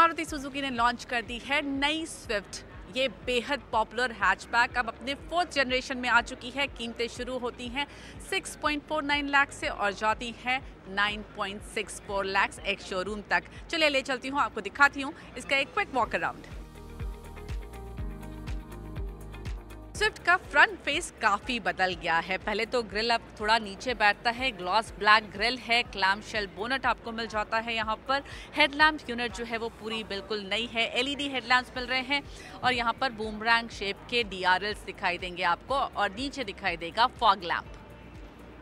Maruti Suzuki ने launch कर दी है नई स्विफ्ट। ये बेहद पॉपुलर हैचबैक अब अपने 4th जनरेशन में आ चुकी है। कीमतें शुरू होती हैं 6.49 लाख से और जाती हैं 9.64 लाख एक शोरूम तक। चलिए ले चलती हूँ, आपको दिखाती हूँ इसका एक क्विक वॉक अराउंड। स्विफ्ट का फ्रंट फेस काफ़ी बदल गया है। पहले तो ग्रिल अब थोड़ा नीचे बैठता है, ग्लॉस ब्लैक ग्रिल है, क्लैम शेल बोनट आपको मिल जाता है यहाँ पर। हेडलैम्प यूनिट जो है वो पूरी बिल्कुल नई है, एलईडी हेडलैम्प्स मिल रहे हैं और यहाँ पर बूमरैंग शेप के डीआरएल्स दिखाई देंगे आपको और नीचे दिखाई देगा फॉग लैम्प।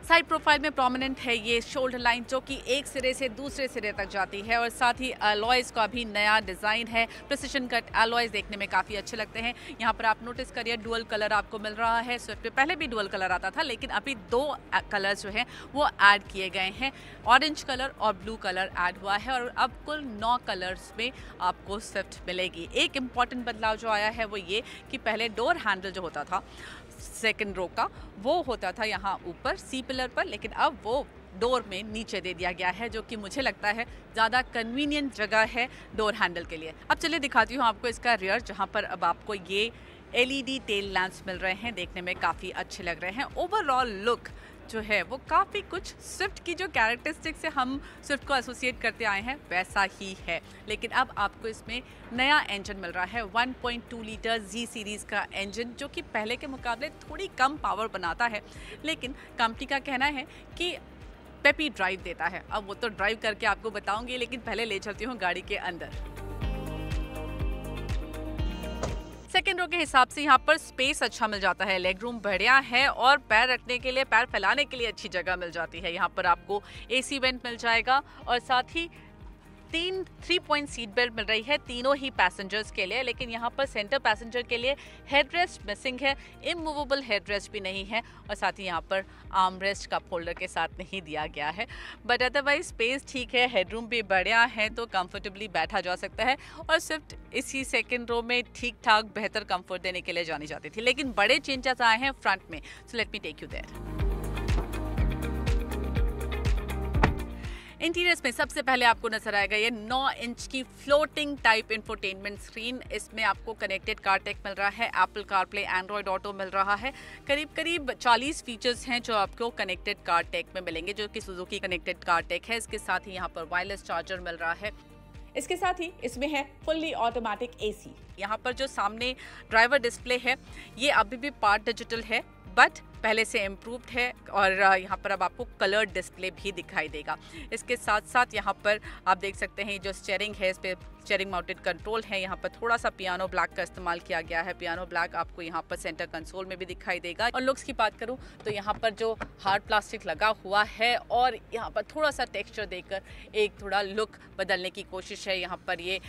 साइड प्रोफाइल में प्रोमिनेंट है ये शोल्डर लाइन जो कि एक सिरे से दूसरे सिरे तक जाती है और साथ ही अलॉयज़ का भी नया डिज़ाइन है। प्रिसिशन कट अलॉयज़ देखने में काफ़ी अच्छे लगते हैं। यहाँ पर आप नोटिस करिए डुअल कलर आपको मिल रहा है। स्विफ्ट पे पहले भी डुअल कलर आता था लेकिन अभी 2 कलर जो हैं वो ऐड किए गए हैं। ऑरेंज कलर और ब्लू कलर ऐड हुआ है और अब कुल 9 कलर्स में आपको स्विफ्ट मिलेगी। एक इम्पॉर्टेंट बदलाव जो आया है वो ये कि पहले डोर हैंडल जो होता था सेकेंड रो का वो होता था यहाँ ऊपर सी पिलर पर, लेकिन अब वो डोर में नीचे दे दिया गया है जो कि मुझे लगता है ज़्यादा कन्वीनियंट जगह है डोर हैंडल के लिए। अब चलिए दिखाती हूँ आपको इसका रियर, जहाँ पर अब आपको ये एलईडी टेल लैंप्स मिल रहे हैं, देखने में काफ़ी अच्छे लग रहे हैं। ओवरऑल लुक जो है वो काफ़ी कुछ स्विफ्ट की जो कैरेक्टरिस्टिक से हम स्विफ्ट को एसोसिएट करते आए हैं वैसा ही है, लेकिन अब आपको इसमें नया इंजन मिल रहा है। 1.2 लीटर जी सीरीज़ का इंजन जो कि पहले के मुकाबले थोड़ी कम पावर बनाता है, लेकिन कंपनी का कहना है कि पेपी ड्राइव देता है। अब वो तो ड्राइव करके आपको बताऊंगी, लेकिन पहले ले चलती हूँ गाड़ी के अंदर। सेकेंड रो के हिसाब से यहाँ पर स्पेस अच्छा मिल जाता है, लेग रूम बढ़िया है और पैर रखने के लिए, पैर फैलाने के लिए अच्छी जगह मिल जाती है। यहाँ पर आपको एसी वेंट मिल जाएगा और साथ ही 3 पॉइंट सीट बेल्ट मिल रही है तीनों ही पैसेंजर्स के लिए, लेकिन यहाँ पर सेंटर पैसेंजर के लिए हेड रेस्ट मिसिंग है। इमूवेबल हेड रेस्ट भी नहीं है और साथ ही यहाँ पर आर्म रेस्ट कप होल्डर के साथ नहीं दिया गया है। बट अदरवाइज स्पेस ठीक है, हेडरूम भी बढ़िया है तो कंफर्टेबली बैठा जा सकता है और स्विफ्ट इसी सेकेंड रो में ठीक ठाक बेहतर कम्फर्ट देने के लिए जानी जाती थी, लेकिन बड़े चेंजेस आए हैं फ्रंट में। So let me take you there. Interiors में सबसे पहले आपको नजर आएगा ये 9 इंच की फ्लोटिंग टाइप इंफोटेनमेंट स्क्रीन। इसमें आपको कनेक्टेड कार टेक मिल रहा है, एप्पल कारप्ले, एंड्रॉयड ऑटो मिल रहा है। करीब करीब 40 फीचर्स हैं जो आपको कनेक्टेड कार टेक में मिलेंगे जो कि सुजुकी कनेक्टेड कार टेक है। इसके साथ ही यहाँ पर वायरलेस चार्जर मिल रहा है। इसके साथ ही इसमें है फुल्ली ऑटोमेटिक AC। यहाँ पर जो सामने ड्राइवर डिस्प्ले है ये अभी भी पार्ट डिजिटल है बट पहले से इम्प्रूव्ड है और यहाँ पर अब आपको कलर डिस्प्ले भी दिखाई देगा। इसके साथ साथ यहाँ पर आप देख सकते हैं जो स्टीयरिंग है इस पर स्टीयरिंग माउंटेड कंट्रोल है। यहाँ पर थोड़ा सा पियानो ब्लैक का इस्तेमाल किया गया है। पियानो ब्लैक आपको यहाँ पर सेंटर कंसोल में भी दिखाई देगा। और लुक्स की बात करूँ तो यहाँ पर जो हार्ड प्लास्टिक लगा हुआ है और यहाँ पर थोड़ा सा टेक्स्चर देकर एक थोड़ा लुक बदलने की कोशिश है। यहाँ पर ये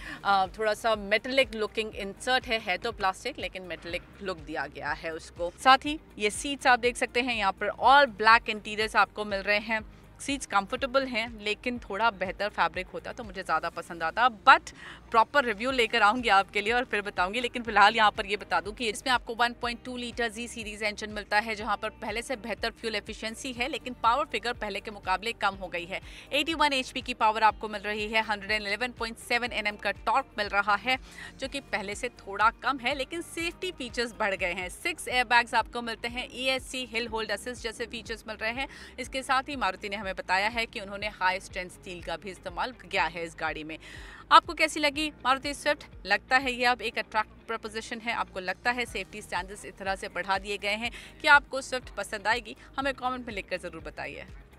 थोड़ा सा मेटेलिक लुकिंग इंसर्ट है तो प्लास्टिक लेकिन मेटेलिक लुक दिया गया है उसको। साथ ही ये सीट्स आप देख सकते हैं यहाँ पर ऑल ब्लैक इंटीरियर्स आपको मिल रहे हैं। सीट्स कंफर्टेबल हैं लेकिन थोड़ा बेहतर फैब्रिक होता तो मुझे ज़्यादा पसंद आता, बट प्रॉपर रिव्यू लेकर आऊँगी आपके लिए और फिर बताऊँगी। लेकिन फिलहाल यहाँ पर ये बता दूँ कि इसमें आपको 1.2 लीटर जी सीरीज़ इंजन मिलता है जहाँ पर पहले से बेहतर फ्यूल एफिशिएंसी है, लेकिन पावर फिगर पहले के मुकाबले कम हो गई है। 81 HP की पावर आपको मिल रही है। 111.7 Nm का टॉर्क मिल रहा है जो कि पहले से थोड़ा कम है, लेकिन सेफ्टी फीचर्स बढ़ गए हैं। 6 एयरबैग्स आपको मिलते हैं, ESC, हिल होल्ड असिस्ट जैसे फीचर्स मिल रहे हैं। इसके साथ ही मारुति ने बताया है कि उन्होंने हाई स्ट्रेंथ स्टील का भी इस्तेमाल किया है इस गाड़ी में। आपको कैसी लगी मारुति स्विफ्ट? लगता है ये अब एक अट्रैक्ट प्रपोजिशन है। आपको लगता है सेफ्टी स्टैंडर्ड्स इस तरह से बढ़ा दिए गए हैं कि आपको स्विफ्ट पसंद आएगी? हमें कमेंट में लिखकर जरूर बताइए।